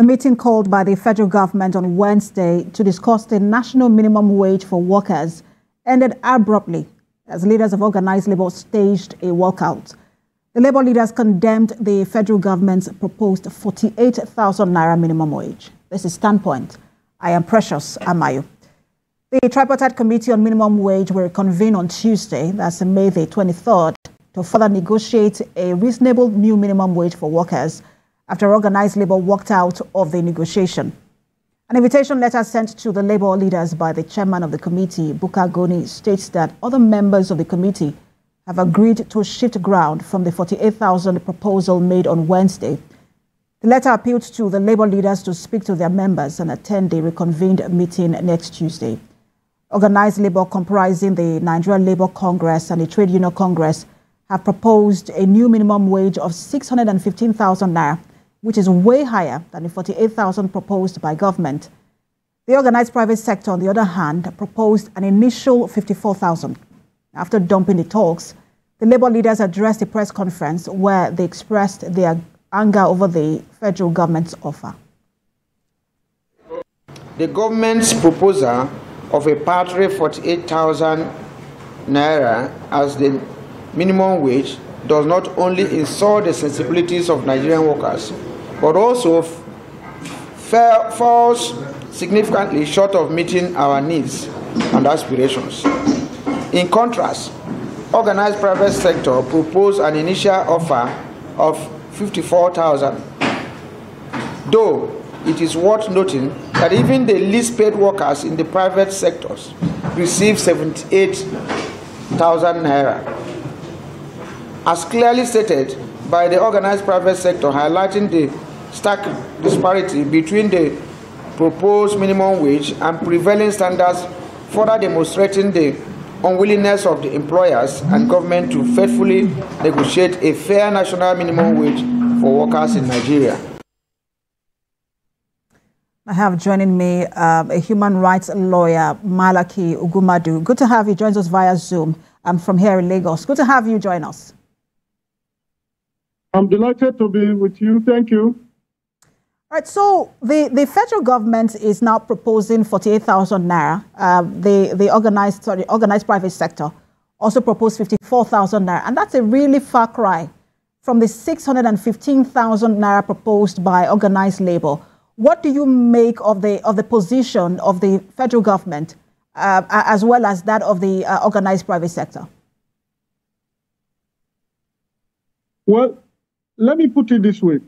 The meeting called by the federal government on Wednesday to discuss the national minimum wage for workers ended abruptly as leaders of organized labor staged a walkout. The labor leaders condemned the federal government's proposed 48,000 naira minimum wage. This is Standpoint. I am Precious Amayo. The Tripartite Committee on Minimum Wage will convene on Tuesday, that's May the 23rd, to further negotiate a reasonable new minimum wage for workers after organized labor walked out of the negotiation. An invitation letter sent to the labor leaders by the chairman of the committee, Bukagoni, states that other members of the committee have agreed to shift ground from the 48,000 proposal made on Wednesday. The letter appealed to the labor leaders to speak to their members and attend the reconvened meeting next Tuesday. Organized labor comprising the Nigerian Labour Congress and the Trade Union Congress have proposed a new minimum wage of 615,000 naira, which is way higher than the 48,000 proposed by government. The organized private sector, on the other hand, proposed an initial 54,000. After dumping the talks, the labor leaders addressed a press conference where they expressed their anger over the federal government's offer. The government's proposal of a paltry 48,000 naira as the minimum wage does not only insult the sensibilities of Nigerian workers, but also falls significantly short of meeting our needs and aspirations. In contrast, organized private sector proposed an initial offer of 54,000, though it is worth noting that even the least paid workers in the private sectors receive 78,000 naira. As clearly stated by the organized private sector, highlighting the stark disparity between the proposed minimum wage and prevailing standards, further demonstrating the unwillingness of the employers and government to faithfully negotiate a fair national minimum wage for workers in Nigeria. I have joining me a human rights lawyer, Malachy Ugwummadu. Good to have you. Joins us via Zoom from here in Lagos. Good to have you join us. I'm delighted to be with you. Thank you. All right. So the federal government is now proposing 48,000 naira. The organized private sector also proposed 54,000 naira, and that's a really far cry from the 615,000 naira proposed by organized labor. What do you make of the position of the federal government as well as that of the organized private sector? Well, let me put it this way.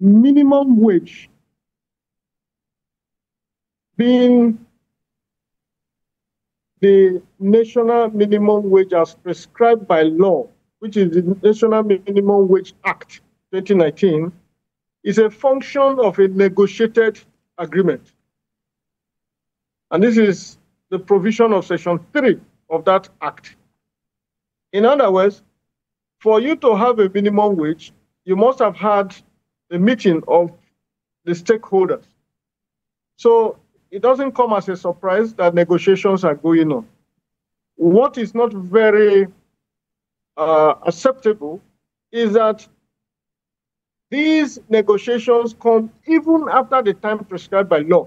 Minimum wage being the national minimum wage as prescribed by law, which is the National Minimum Wage Act 2019, is a function of a negotiated agreement. And this is the provision of Section 3 of that Act. In other words, for you to have a minimum wage, you must have had a meeting of the stakeholders. So it doesn't come as a surprise that negotiations are going on. What is not very acceptable is that these negotiations come even after the time prescribed by law.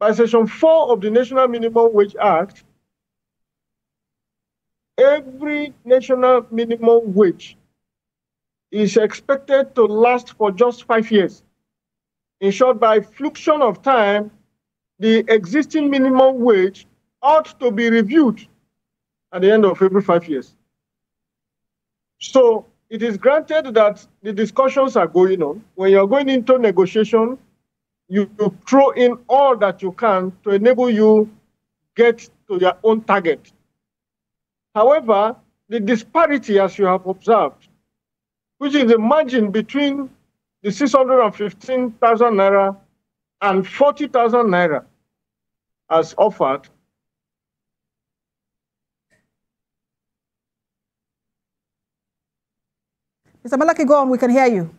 By Section 4 of the National Minimum Wage Act, every national minimum wage is expected to last for just 5 years. In short, by fluctuation of time, the existing minimum wage ought to be reviewed at the end of every 5 years. So, it is granted that the discussions are going on. When you're going into negotiation, you throw in all that you can to enable you get to your own target. However, the disparity, as you have observed, which is the margin between the 615,000 naira and 40,000 naira as offered, Mr. Malachy, go on. We can hear you.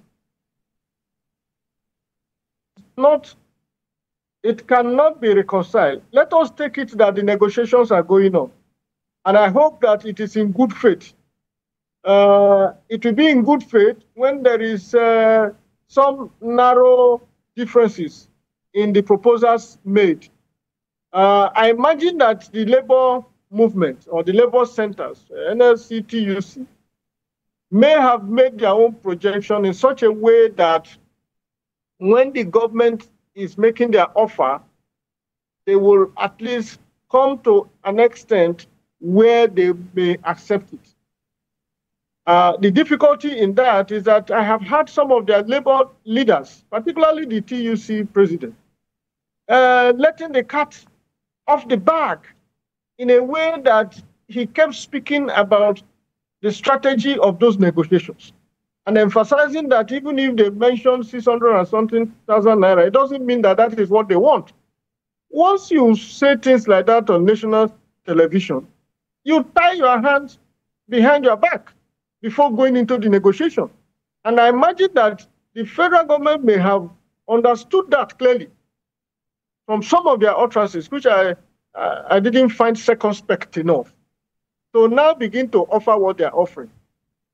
It cannot be reconciled. Let us take it that the negotiations are going on. And I hope that it is in good faith. It will be in good faith when there is some narrow differences in the proposals made. I imagine that the labor movement or the labor centers, NLC, TUC, may have made their own projection in such a way that when the government is making their offer, they will at least come to an extent where they may accept it. The difficulty in that is that I have had some of their labor leaders, particularly the TUC president, letting the cat off the bag in a way that he kept speaking about the strategy of those negotiations and emphasizing that even if they mention 600 and something thousand naira, it doesn't mean that that is what they want. Once you say things like that on national television, you tie your hands behind your back before going into the negotiation. And I imagine that the federal government may have understood that clearly from some of their utterances, which I didn't find circumspect enough. So now begin to offer what they're offering.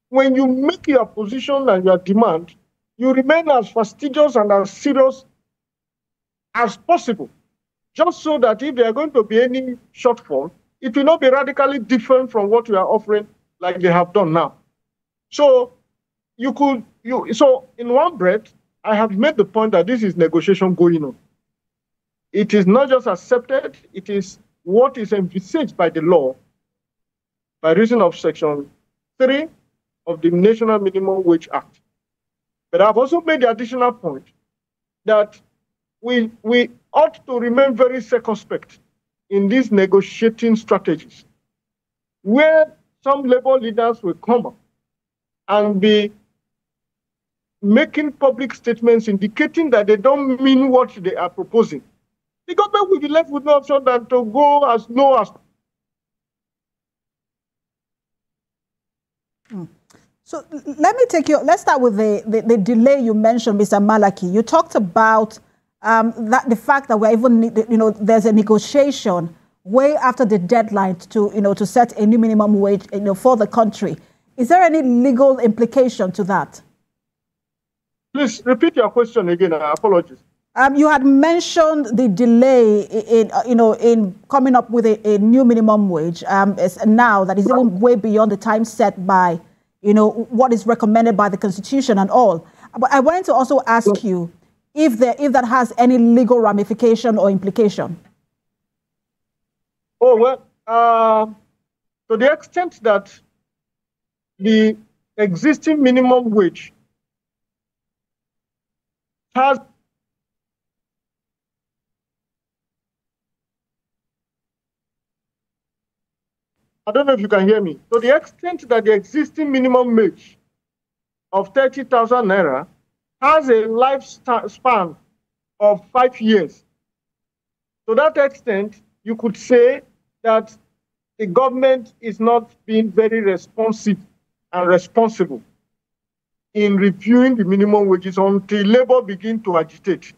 When you make your position and your demand, you remain as fastidious and as serious as possible, just so that if there are going to be any shortfall, it will not be radically different from what you are offering like they have done now. So so in one breath, I have made the point that this is negotiation going on. It is not just accepted, it is what is envisaged by the law by reason of Section 3 of the National Minimum Wage Act. But I've also made the additional point that we ought to remain very circumspect in these negotiating strategies, where some labor leaders will come up and be making public statements indicating that they don't mean what they are proposing. The government will be left with no option than to go as low as. So let me take you, let's start with the delay you mentioned, Mr. Malachy. You talked about that the fact that we're even, there's a negotiation way after the deadline to, to set a new minimum wage, for the country. Is there any legal implication to that? Please repeat your question again. Apologies. You had mentioned the delay in, in coming up with a new minimum wage now that is even way beyond the time set by, what is recommended by the Constitution and all. But I wanted to also ask you if that has any legal ramification or implication. Oh, well, to the extent that the existing minimum wage has I don't know if you can hear me. To the extent that the existing minimum wage of 30,000 naira has a lifespan of 5 years. To that extent, you could say that the government is not being very responsive and responsible in reviewing the minimum wages until labor begins to agitate.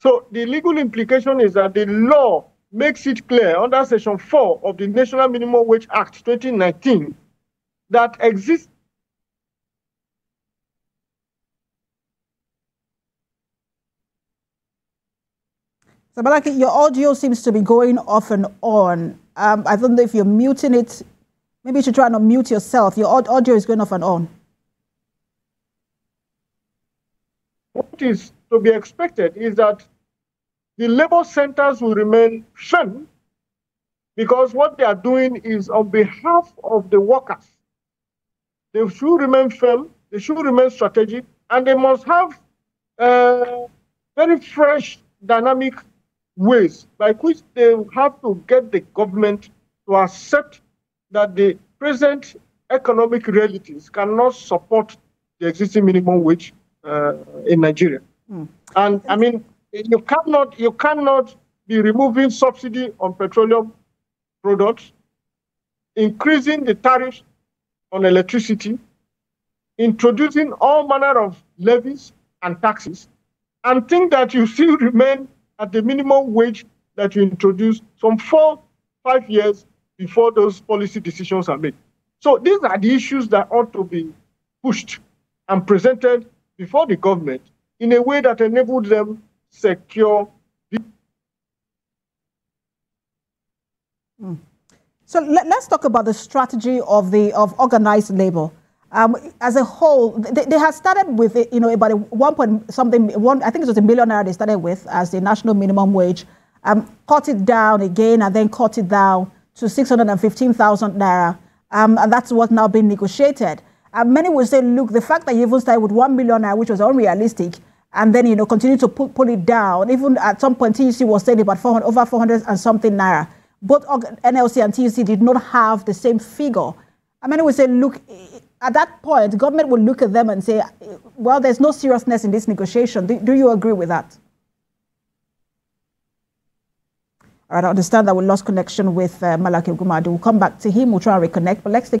So the legal implication is that the law makes it clear under Section 4 of the National Minimum Wage Act 2019 that exists. So Malachy, your audio seems to be going off and on. I don't know if you're muting it. Maybe you should try and unmute yourself. Your audio is going off and on. What is to be expected is that the labor centers will remain firm because what they are doing is on behalf of the workers. They should remain firm, they should remain strategic, and they must have very fresh, dynamic ways by which they have to get the government to accept that the present economic realities cannot support the existing minimum wage in Nigeria. And I mean, You cannot be removing subsidy on petroleum products, increasing the tariffs on electricity, introducing all manner of levies and taxes, and think that you still remain at the minimum wage that you introduced some 4-5 years before those policy decisions are made. So these are the issues that ought to be pushed and presented before the government in a way that enabled them to secure. So let's talk about the strategy of organized labor as a whole. They had started with, you know, about a 1 point something, I think it was $1 million they started with as the national minimum wage, cut it down again, and then cut it down to 615,000 naira, and that's what's now being negotiated. And many will say, look, the fact that you even started with 1 million naira, which was unrealistic, and then, you know, continue to pull it down. Even at some point, TUC was saying about 400, over 400 and something naira. Both NLC and TUC did not have the same figure. And many will say, look, at that point, government will look at them and say, well, there's no seriousness in this negotiation. Do you agree with that? All right, I understand that we lost connection with Malachy Ugwummadu. We'll come back to him. We'll try and reconnect. But let's take